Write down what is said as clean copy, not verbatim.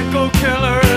psycho killer.